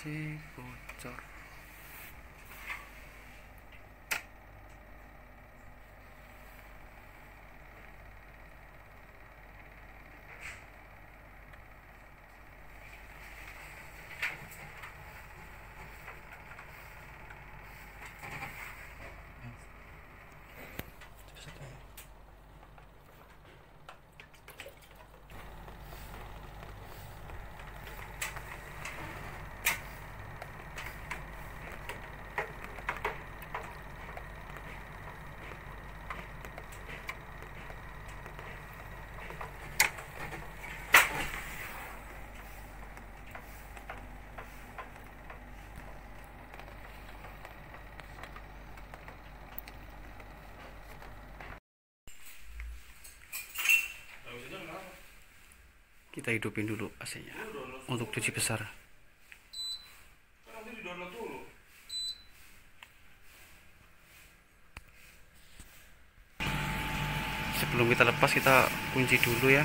masih bocor. Kita hidupin dulu AC-nya untuk cuci besar. Sebelum kita lepas, kita kunci dulu ya,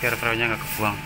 biar freonnya nggak kebuang.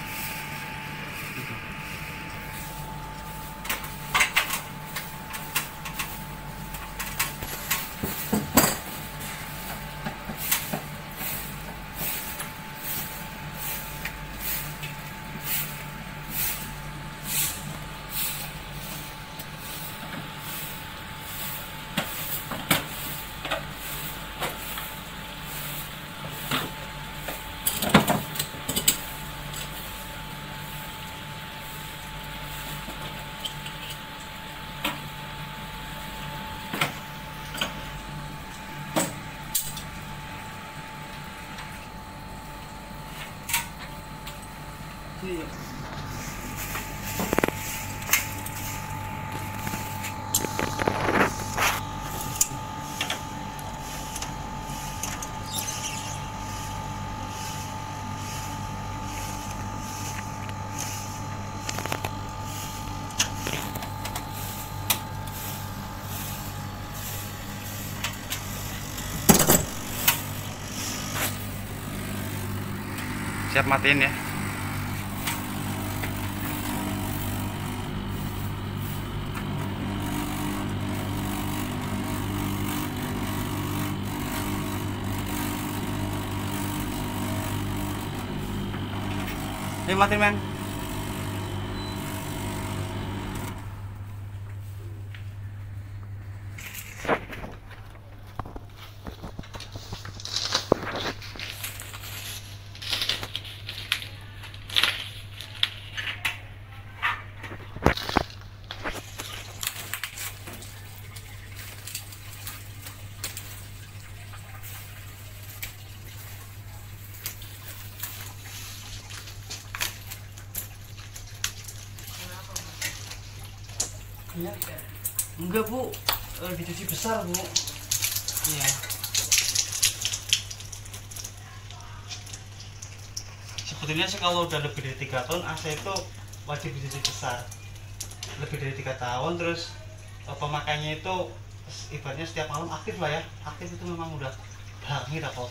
Siap matiin ya. Ini matiin, men. Ya. Enggak, Bu, dicuci besar, Bu. Iya. Sebetulnya sih kalau udah lebih dari 3 tahun AC itu wajib dicuci besar. Lebih dari 3 tahun terus pemakaiannya itu ibaratnya setiap malam aktif lah ya. Aktif itu memang udah banget apa.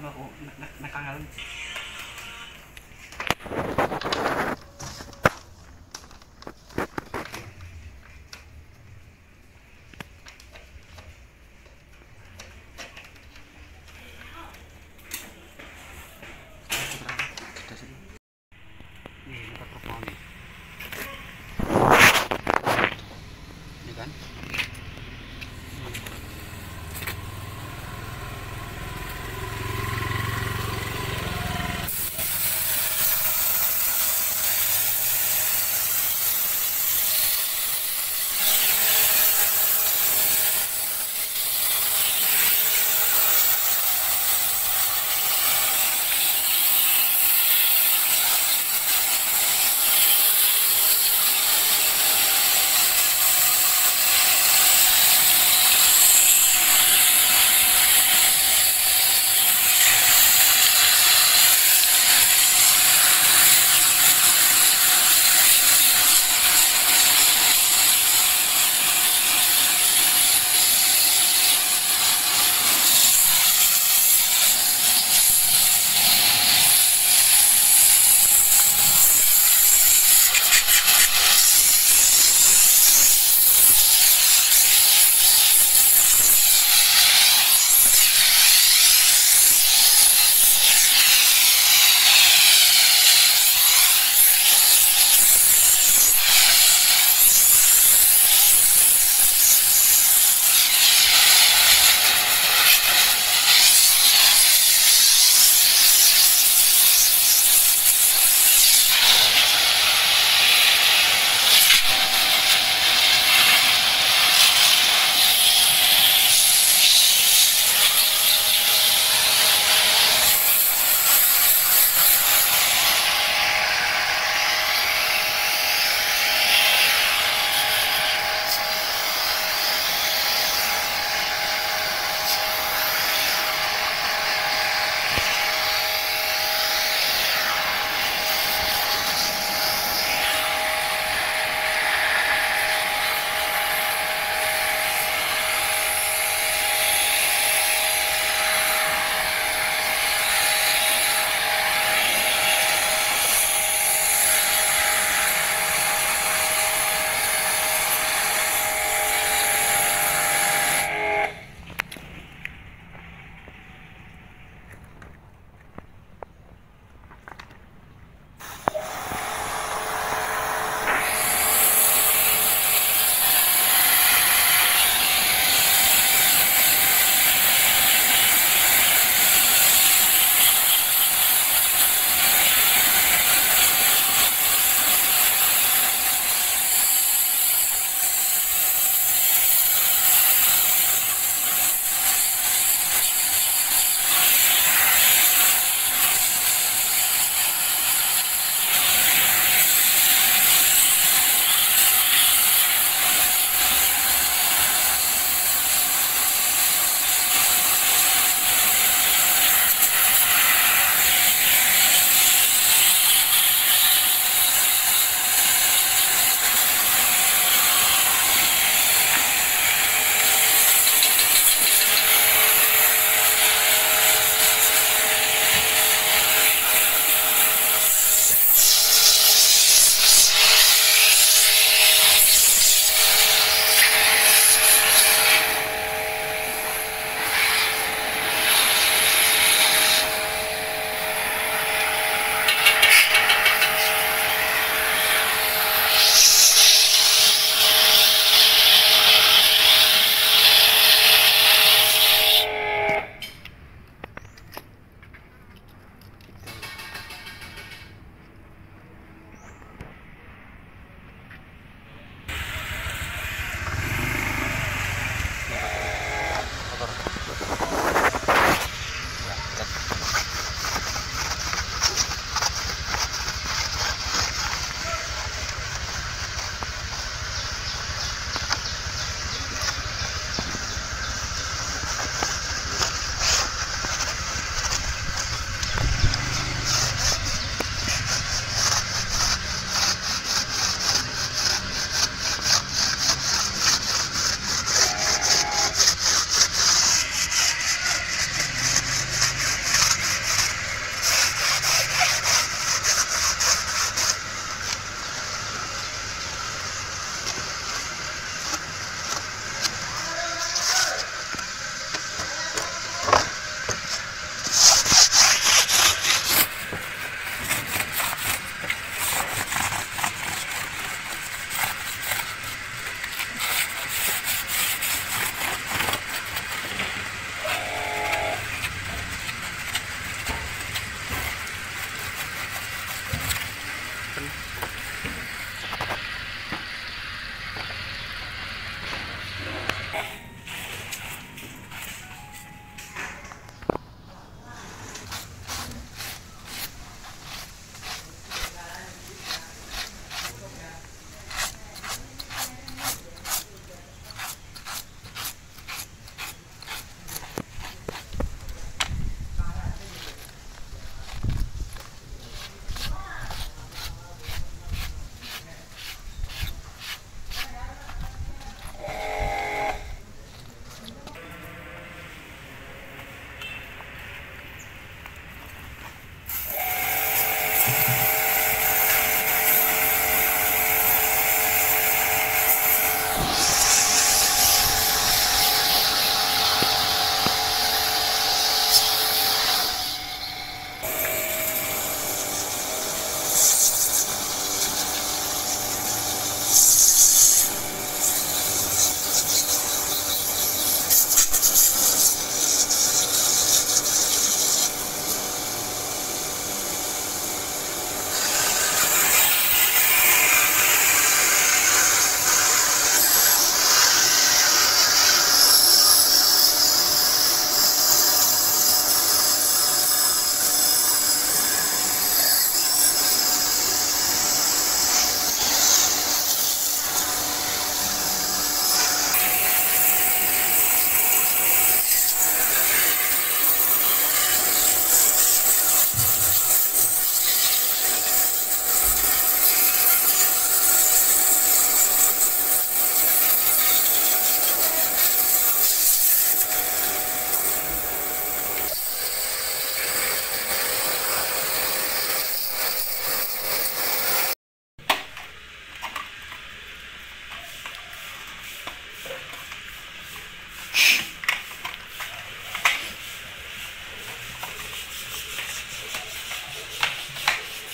kena nakangal.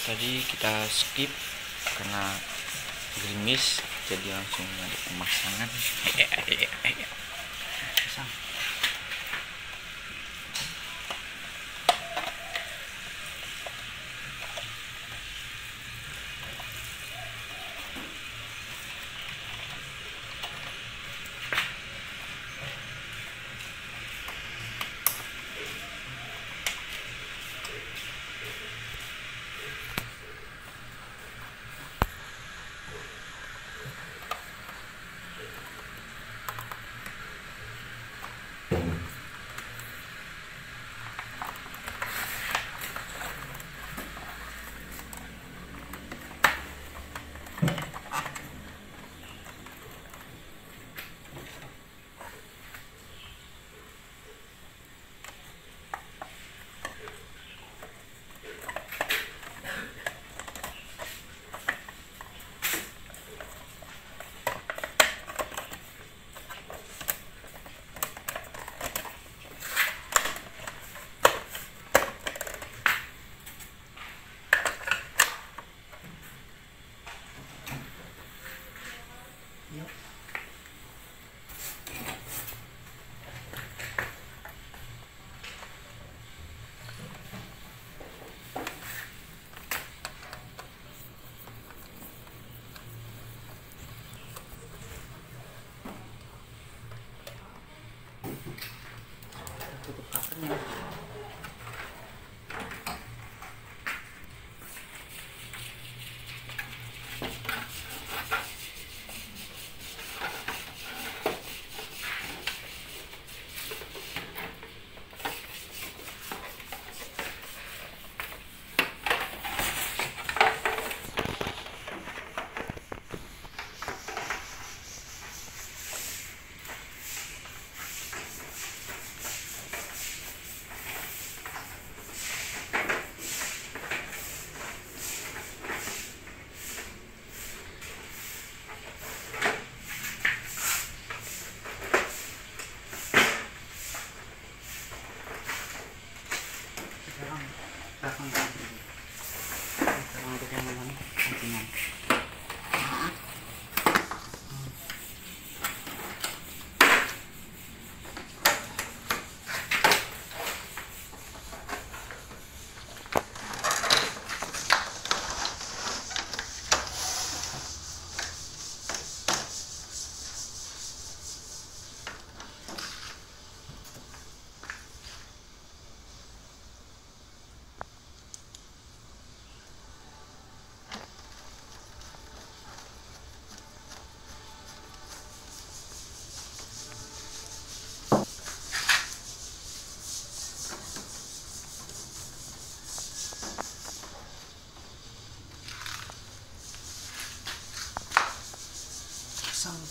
tadi kita skip karena gerimis, jadi langsung ada pemasangan. Pasang.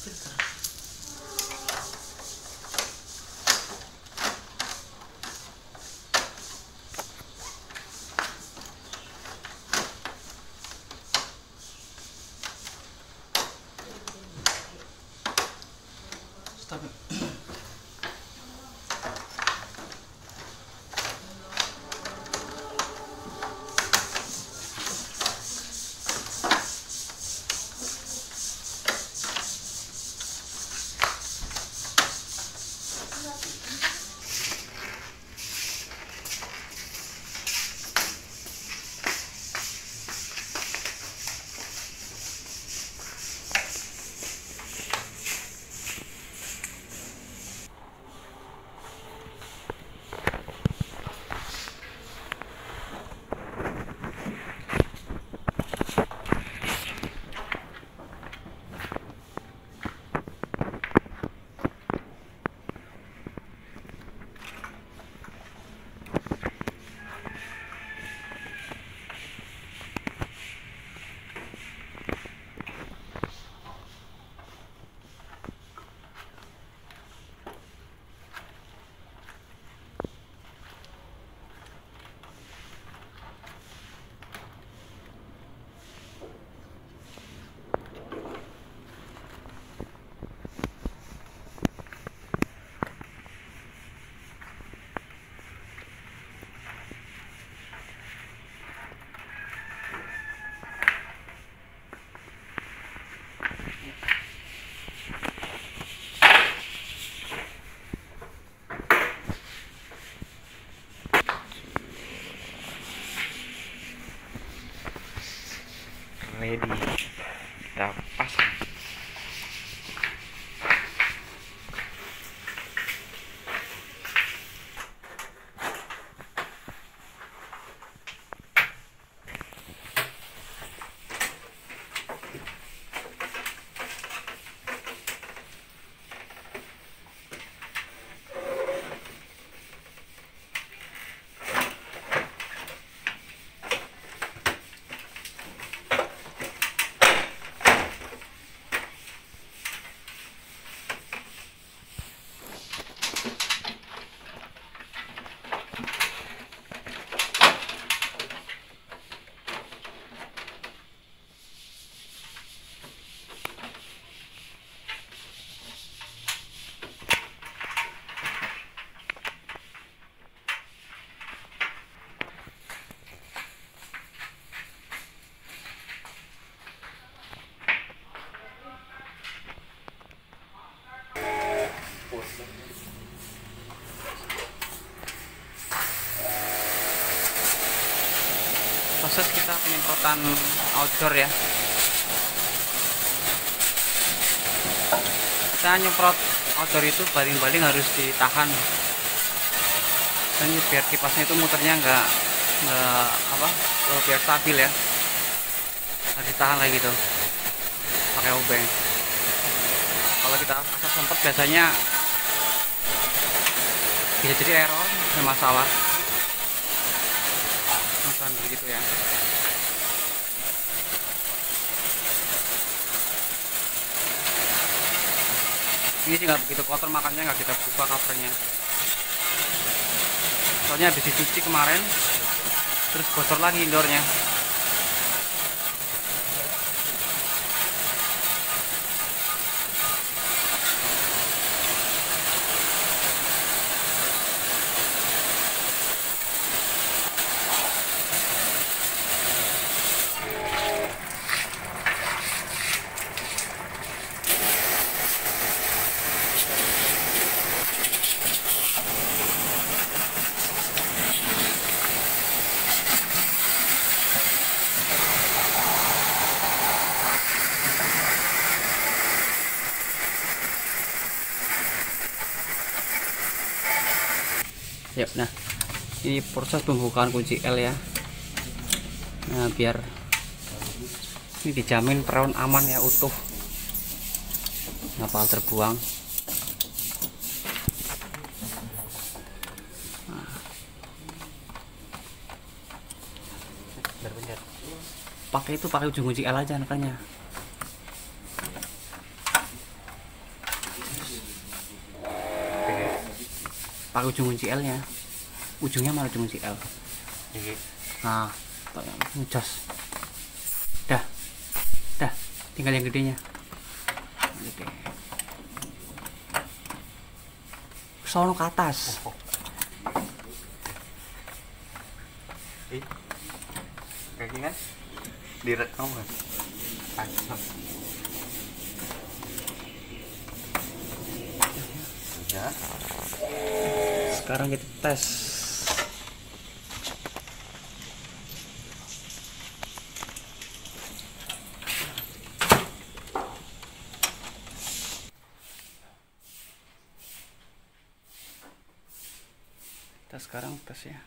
Filter. ledi, kita pasang. Proses kita penyemprotan outdoor ya, kita nyemprot outdoor itu baling-baling harus ditahan dan biar kipasnya itu muternya nggak biar stabil ya, harus ditahan lagi tuh pakai obeng. Kalau kita asal semprot biasanya bisa jadi error, ada masalah begitu ya. Ini sih nggak begitu kotor, makanya nggak kita buka covernya, soalnya habis dicuci kemarin terus bocor lagi indoornya. Yep, nah ini proses pembukaan kunci L ya. Nah biar ini dijamin perawan aman ya, utuh, nggak bakal terbuang. Nah. Pakai itu, pakai ujung kunci L aja makanya. Pakai ujung kunci L nya, ujungnya malah ujung kunci L. Nah, ngecas. Dah, tinggal yang gedenya. Gede. Sono ke atas. Kayaknya direkam kan? Asap. Ya. Sekarang kita tes. Kita sekarang tes ya.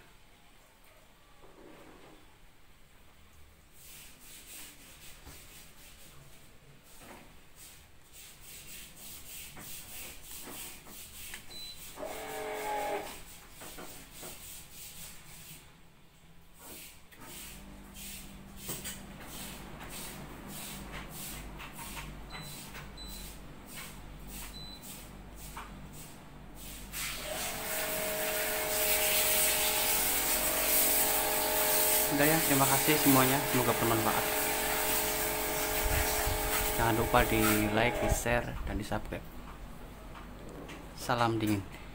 Udah ya, terima kasih semuanya, semoga bermanfaat. Jangan lupa di like, di share, dan di subscribe. Salam dingin.